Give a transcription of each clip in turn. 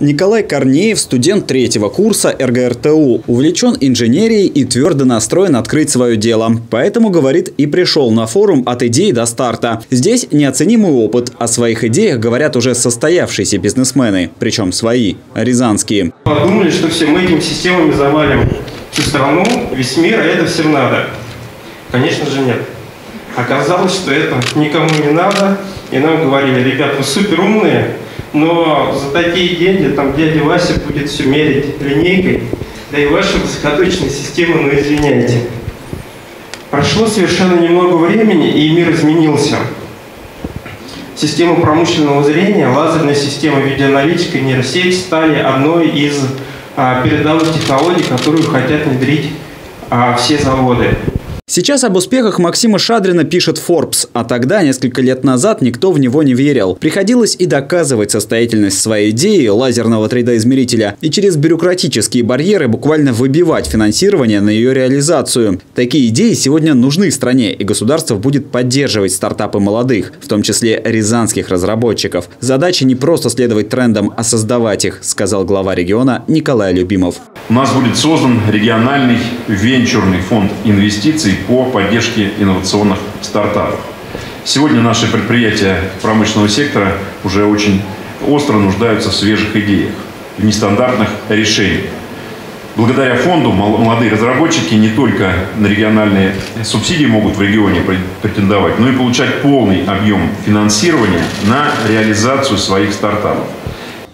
Николай Корнеев, студент третьего курса РГРТУ, увлечен инженерией и твердо настроен открыть свое дело. Поэтому, говорит, и пришел на форум «От идеи до старта». Здесь неоценимый опыт. О своих идеях говорят уже состоявшиеся бизнесмены, причем свои, рязанские. Подумали, что все мы этими системами завалим всю страну, весь мир, а это всем надо. Конечно же нет. Оказалось, что это никому не надо. И нам говорили: ребят, вы супер умные, но за такие деньги там дядя Вася будет все мерить линейкой, да и ваши высокоточные системы, ну извиняйте. Прошло совершенно немного времени, и мир изменился. Система промышленного зрения, лазерная система, видеоаналитика, нейросеть стали одной из передовых технологий, которую хотят внедрить все заводы. Сейчас об успехах Максима Шадрина пишет Forbes, а тогда, несколько лет назад, никто в него не верил. Приходилось и доказывать состоятельность своей идеи лазерного 3D-измерителя и через бюрократические барьеры буквально выбивать финансирование на ее реализацию. Такие идеи сегодня нужны стране, и государство будет поддерживать стартапы молодых, в том числе рязанских разработчиков. Задача не просто следовать трендам, а создавать их, сказал глава региона Николай Любимов. У нас будет создан региональный венчурный фонд инвестиций по поддержке инновационных стартапов. Сегодня наши предприятия промышленного сектора уже очень остро нуждаются в свежих идеях, в нестандартных решениях. Благодаря фонду молодые разработчики не только на региональные субсидии могут в регионе претендовать, но и получать полный объем финансирования на реализацию своих стартапов.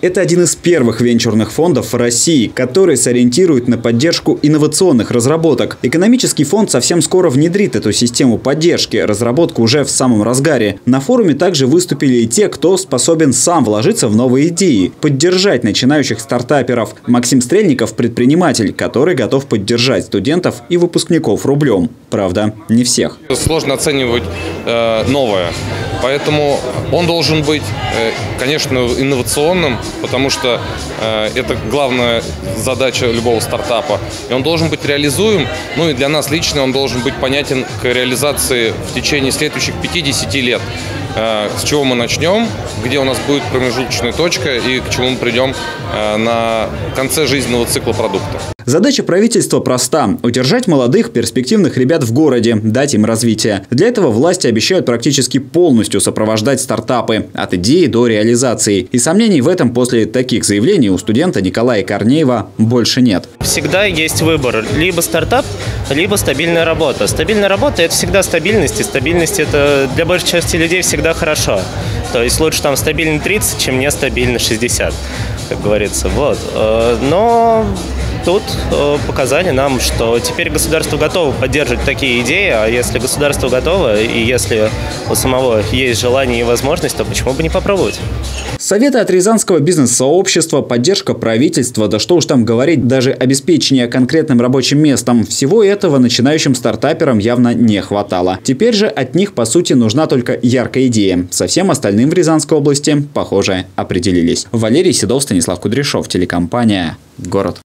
Это один из первых венчурных фондов в России, который сориентирует на поддержку инновационных разработок. Экономический фонд совсем скоро внедрит эту систему поддержки. Разработка уже в самом разгаре. На форуме также выступили и те, кто способен сам вложиться в новые идеи, поддержать начинающих стартаперов. Максим Стрельников – предприниматель, который готов поддержать студентов и выпускников рублем. Правда, не всех. Сложно оценивать новое. Поэтому он должен быть, конечно, инновационным, потому что это главная задача любого стартапа. И он должен быть реализуем, ну и для нас лично он должен быть понятен к реализации в течение следующих 50 лет. С чего мы начнем, где у нас будет промежуточная точка и к чему мы придем на конце жизненного цикла продукта. Задача правительства проста – удержать молодых перспективных ребят в городе, дать им развитие. Для этого власти обещают практически полностью сопровождать стартапы от идеи до реализации. И сомнений в этом после таких заявлений у студента Николая Корнеева больше нет. Всегда есть выбор – либо стартап, либо стабильная работа. Стабильная работа – это всегда стабильность, и стабильность – это для большей части людей всегда хорошо. То есть лучше там стабильно 30, чем нестабильно 60, как говорится. Вот. Но тут показали нам, что теперь государство готово поддерживать такие идеи, а если государство готово и если у самого есть желание и возможность, то почему бы не попробовать? Советы от рязанского бизнес-сообщества, поддержка правительства, да что уж там говорить, даже обеспечение конкретным рабочим местом. Всего этого начинающим стартаперам явно не хватало. Теперь же от них, по сути, нужна только яркая идея. Со всем остальным в Рязанской области, похоже, определились. Валерий Седов, Станислав Кудряшов, телекомпания «Город».